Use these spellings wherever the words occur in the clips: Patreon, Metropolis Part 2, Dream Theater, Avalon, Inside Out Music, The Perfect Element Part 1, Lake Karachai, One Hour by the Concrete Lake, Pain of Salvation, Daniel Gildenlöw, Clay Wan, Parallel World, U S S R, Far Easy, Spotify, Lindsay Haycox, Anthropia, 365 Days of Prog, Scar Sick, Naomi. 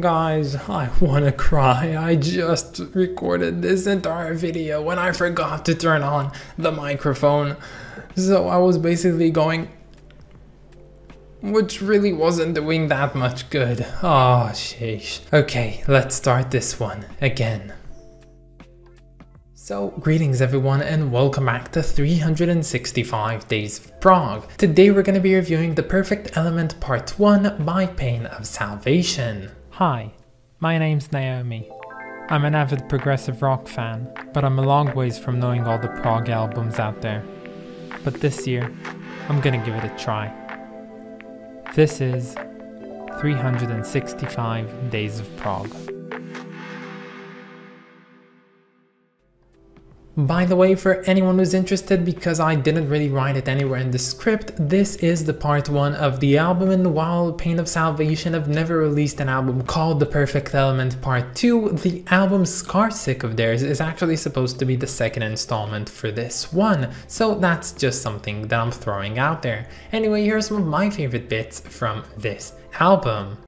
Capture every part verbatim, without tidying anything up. Guys, I wanna cry. I just recorded this entire video when I forgot to turn on the microphone. So I was basically going, which really wasn't doing that much good. Oh, sheesh. Okay, let's start this one again. So greetings everyone and welcome back to three hundred sixty-five Days of Prog. Today we're going to be reviewing The Perfect Element Part one by Pain of Salvation. Hi, my name's Naomi. I'm an avid progressive rock fan, but I'm a long ways from knowing all the prog albums out there. But this year, I'm gonna give it a try. This is three hundred sixty-five Days of Prog. By the way, for anyone who's interested, because I didn't really write it anywhere in the script, this is the part one of the album, and while Pain of Salvation have never released an album called The Perfect Element Part two, the album Scar Sick of theirs is actually supposed to be the second installment for this one, so that's just something that I'm throwing out there. Anyway, here's some of my favorite bits from this album.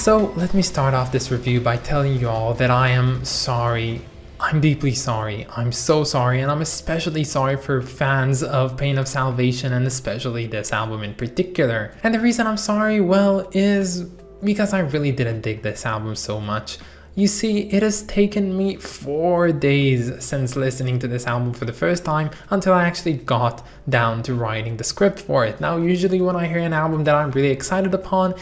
So let me start off this review by telling you all that I am sorry. I'm deeply sorry. I'm so sorry, and I'm especially sorry for fans of Pain of Salvation and especially this album in particular. And the reason I'm sorry, well, is because I really didn't dig this album so much. You see, it has taken me four days since listening to this album for the first time until I actually got down to writing the script for it. Now, usually when I hear an album that I'm really excited upon,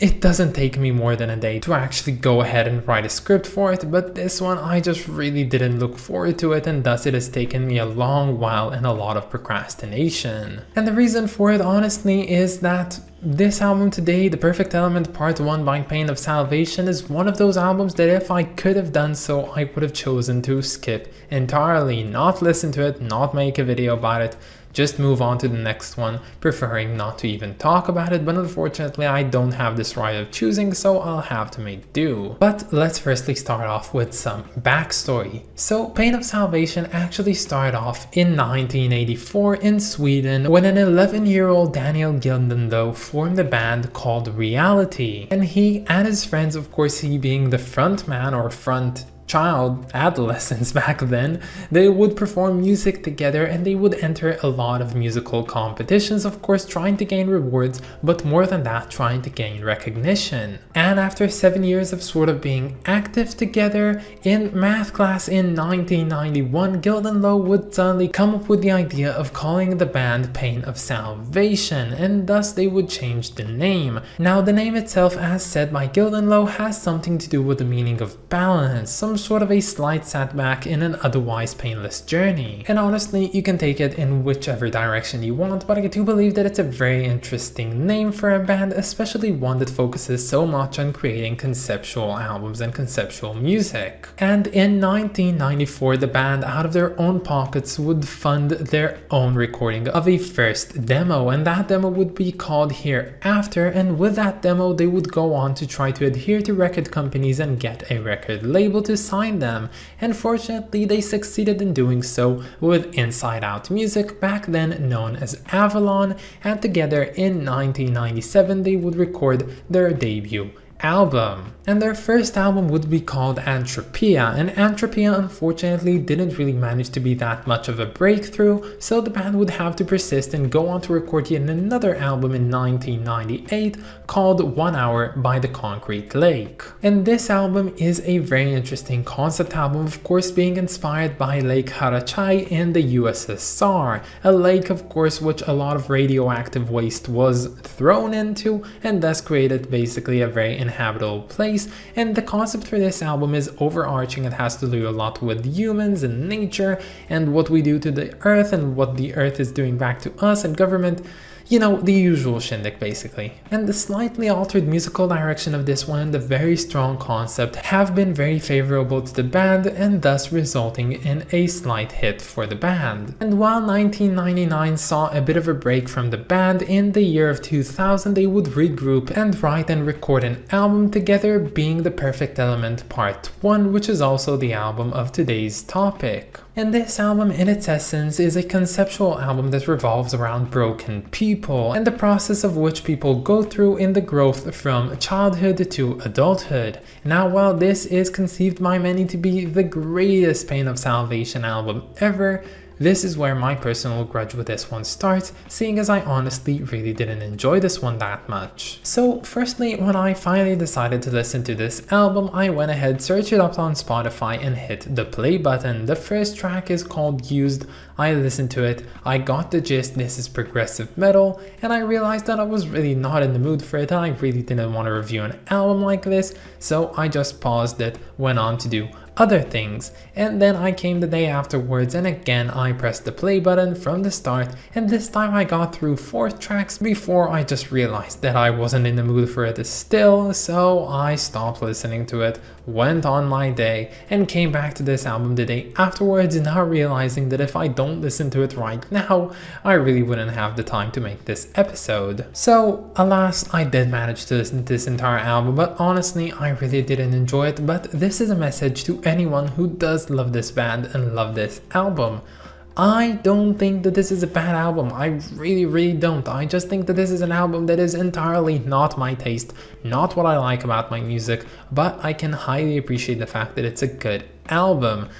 it doesn't take me more than a day to actually go ahead and write a script for it, but this one I just really didn't look forward to it, and thus it has taken me a long while and a lot of procrastination. And the reason for it, honestly, is that this album today, The Perfect Element Part one by Pain of Salvation, is one of those albums that if I could have done so, I would have chosen to skip entirely, not listen to it, not make a video about it, just move on to the next one, preferring not to even talk about it, but unfortunately I don't have this right of choosing, so I'll have to make do. But let's firstly start off with some backstory. So Pain of Salvation actually started off in nineteen eighty-four in Sweden when an eleven year old Daniel Gildenlöw formed a band called Reality, and he and his friends, of course he being the front man or front child, adolescents back then, they would perform music together and they would enter a lot of musical competitions, of course trying to gain rewards, but more than that trying to gain recognition. And after seven years of sort of being active together, in math class in nineteen ninety-one, Gildenlöw would suddenly come up with the idea of calling the band Pain of Salvation, and thus they would change the name. Now the name itself, as said by Gildenlöw, has something to do with the meaning of balance, some sort of a slight setback in an otherwise painless journey. And honestly, you can take it in whichever direction you want, but I do believe that it's a very interesting name for a band, especially one that focuses so much on creating conceptual albums and conceptual music. And in nineteen ninety-four, the band, out of their own pockets, would fund their own recording of a first demo, and that demo would be called Hereafter, and with that demo, they would go on to try to adhere to record companies and get a record label to sign them, and fortunately they succeeded in doing so with Inside Out Music, back then known as Avalon, and together in nineteen ninety-seven they would record their debut album. And their first album would be called Anthropia, and Anthropia unfortunately didn't really manage to be that much of a breakthrough, so the band would have to persist and go on to record yet another album in nineteen ninety-eight called One Hour by the Concrete Lake. And this album is a very interesting concept album, of course being inspired by Lake Karachai in the U S S R, a lake of course which a lot of radioactive waste was thrown into, and thus created basically a very inhabitable place, and the concept for this album is overarching. It has to do a lot with humans and nature and what we do to the earth and what the earth is doing back to us and government. You know, the usual shindig basically. And the slightly altered musical direction of this one and the very strong concept have been very favorable to the band and thus resulting in a slight hit for the band. And while nineteen ninety-nine saw a bit of a break from the band, in the year of two thousand they would regroup and write and record an album together, being The Perfect Element Part one, which is also the album of today's topic. And this album in its essence is a conceptual album that revolves around broken people and the process of which people go through in the growth from childhood to adulthood. Now while this is conceived by many to be the greatest Pain of Salvation album ever, this is where my personal grudge with this one starts, seeing as I honestly really didn't enjoy this one that much. So firstly, when I finally decided to listen to this album, I went ahead, searched it up on Spotify and hit the play button. The first track is called Used. I listened to it, I got the gist, this is progressive metal, and I realized that I was really not in the mood for it and I really didn't want to review an album like this, so I just paused it, went on to do other things, and then I came the day afterwards and again I pressed the play button from the start, and this time I got through four tracks before I just realized that I wasn't in the mood for it still, so I stopped listening to it, went on my day, and came back to this album the day afterwards, now realizing that if I don't listen to it right now, I really wouldn't have the time to make this episode. So alas, I did manage to listen to this entire album, but honestly I really didn't enjoy it. But this is a message to anyone who does love this band and love this album. I don't think that this is a bad album, I really really don't. I just think that this is an album that is entirely not my taste, not what I like about my music, but I can highly appreciate the fact that it's a good album.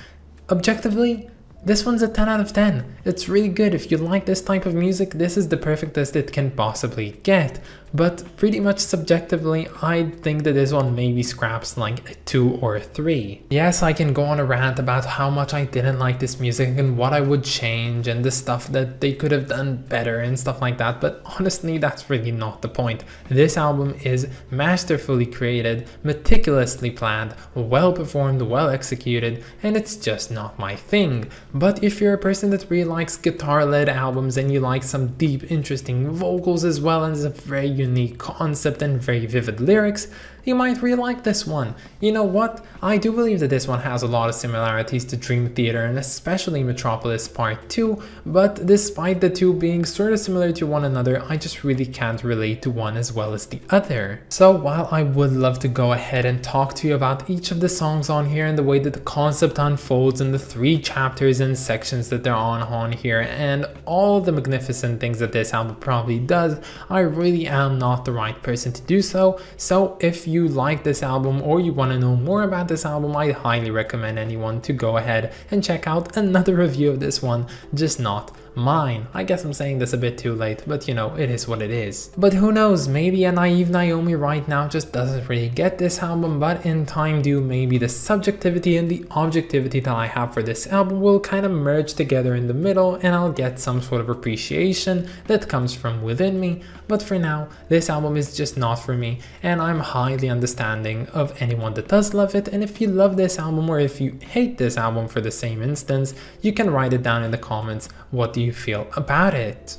Objectively, this one's a ten out of ten. It's really good. If you like this type of music, this is the perfectest it can possibly get. But pretty much subjectively, I think that this one maybe scraps like a two or a three. Yes, I can go on a rant about how much I didn't like this music and what I would change and the stuff that they could have done better and stuff like that, but honestly, that's really not the point. This album is masterfully created, meticulously planned, well performed, well executed, and it's just not my thing. But if you're a person that really likes guitar-led albums and you like some deep, interesting vocals as well as a very unique concept and very vivid lyrics, you might really like this one. You know what? I do believe that this one has a lot of similarities to Dream Theater and especially Metropolis Part two, but despite the two being sort of similar to one another, I just really can't relate to one as well as the other. So while I would love to go ahead and talk to you about each of the songs on here and the way that the concept unfolds and the three chapters and sections that they're on on here and all the magnificent things that this album probably does, I really am not the right person to do so. So if you you like this album or you want to know more about this album, I highly recommend anyone to go ahead and check out another review of this one, just not mine. I guess I'm saying this a bit too late, but you know, it is what it is. But who knows, maybe a naive Naomi right now just doesn't really get this album, but in time due, maybe the subjectivity and the objectivity that I have for this album will kind of merge together in the middle and I'll get some sort of appreciation that comes from within me. But for now, this album is just not for me, and I'm highly understanding of anyone that does love it. And if you love this album or if you hate this album for the same instance, you can write it down in the comments. What do you feel about it?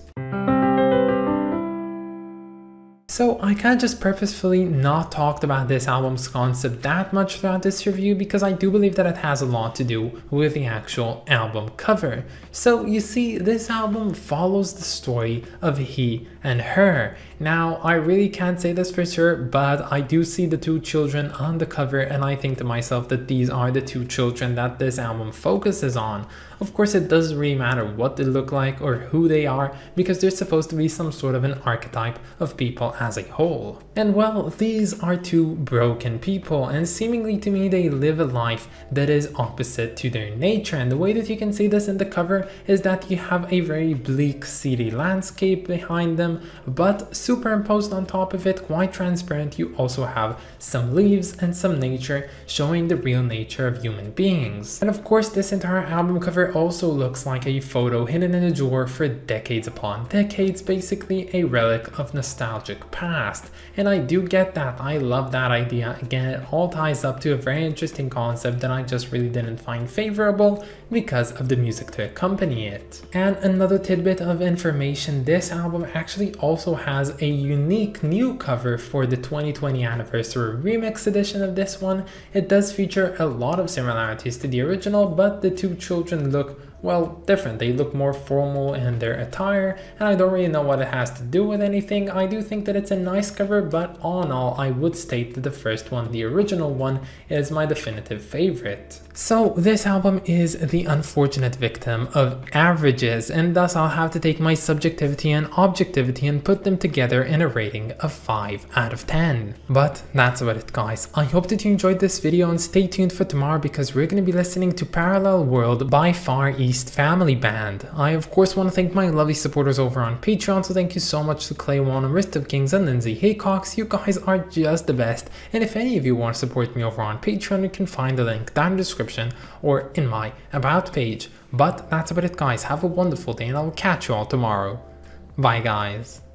So I kind of just purposefully not talked about this album's concept that much throughout this review because I do believe that it has a lot to do with the actual album cover. So you see, this album follows the story of he and her. Now I really can't say this for sure, but I do see the two children on the cover and I think to myself that these are the two children that this album focuses on. Of course, it doesn't really matter what they look like or who they are because there's supposed to be some sort of an archetype of people as a whole. And well, these are two broken people and seemingly to me they live a life that is opposite to their nature, and the way that you can see this in the cover is that you have a very bleak, seedy landscape behind them, but superimposed on top of it, quite transparent, you also have some leaves and some nature showing the real nature of human beings. And of course, this entire album cover also looks like a photo hidden in a drawer for decades upon decades, basically a relic of nostalgic past. And I do get that. I love that idea. Again, it all ties up to a very interesting concept that I just really didn't find favorable because of the music to accompany it. And another tidbit of information, this album actually also has a unique new cover for the twenty twenty anniversary remix edition of this one. It does feature a lot of similarities to the original, but the two children look, well, different. They look more formal in their attire, and I don't really know what it has to do with anything. I do think that it's a nice cover, but all in all, I would state that the first one, the original one, is my definitive favorite. So this album is the unfortunate victim of averages, and thus I'll have to take my subjectivity and objectivity and put them together in a rating of five out of ten. But that's about it, guys. I hope that you enjoyed this video, and stay tuned for tomorrow because we're going to be listening to Parallel World by Far Easy Family Band. I of course want to thank my lovely supporters over on Patreon, so thank you so much to Clay Wan, Wrist of Kings, and Lindsay Haycox. You guys are just the best, and if any of you want to support me over on Patreon, you can find the link down in the description or in my About page. But that's about it, guys. Have a wonderful day, and I will catch you all tomorrow. Bye, guys.